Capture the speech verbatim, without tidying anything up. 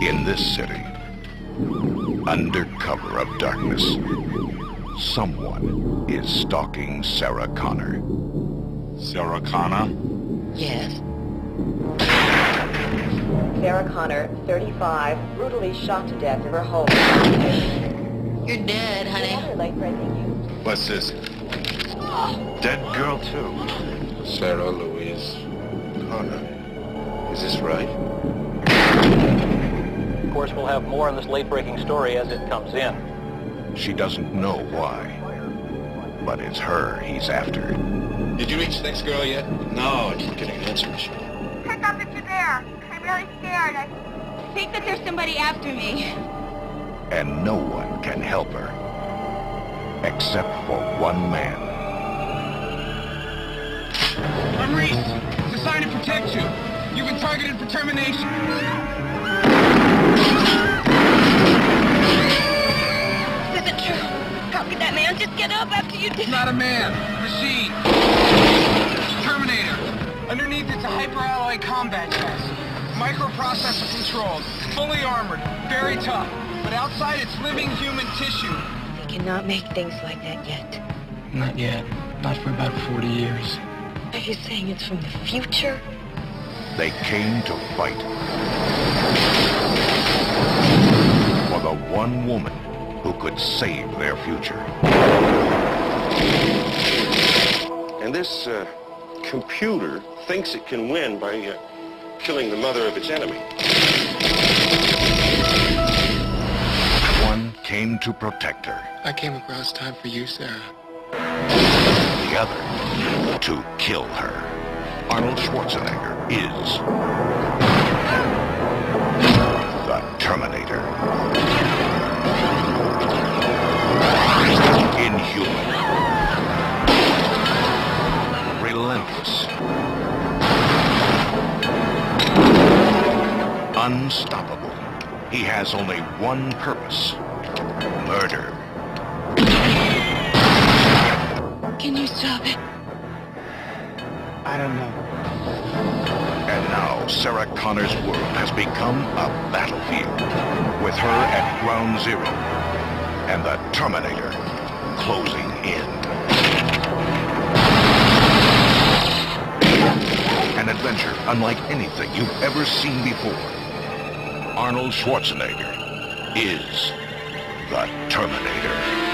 In this city, under cover of darkness, someone is stalking Sarah Connor. Sarah Connor? Yes. Sarah Connor, thirty-five, brutally shot to death in her home. You're dead, honey. What's this? Dead girl, too. Sarah Louise Connor. Is this right? Of course, we'll have more on this late-breaking story as it comes in. She doesn't know why, but it's her he's after. Did you reach the next girl yet? No, I keep getting an answer machine. Pick up if you're there. I'm really scared. I think that there's somebody after me. And no one can help her, except for one man. I'm Reese. It's a sign to protect you. You've been targeted for termination. Is it true? How could that man just get up after you did? It's not a man. Machine. Terminator. Underneath it's a hyper-alloy combat chest. Microprocessor controlled. Fully armored. Very tough. But outside it's living human tissue. They cannot make things like that yet. Not yet. Not for about forty years. Are you saying it's from the future? They came to fight. For the one woman who could save their future. And this uh, computer thinks it can win by uh, killing the mother of its enemy. One came to protect her. I came across time for you, Sarah. The other to kill her. Arnold Schwarzenegger is... Terminator. Inhuman. Relentless. Unstoppable. He has only one purpose. Murder. Can you stop it? I don't know. And now, Sarah Connor's world has become a battlefield, with her at ground zero, and the Terminator closing in. An adventure unlike anything you've ever seen before. Arnold Schwarzenegger is the Terminator.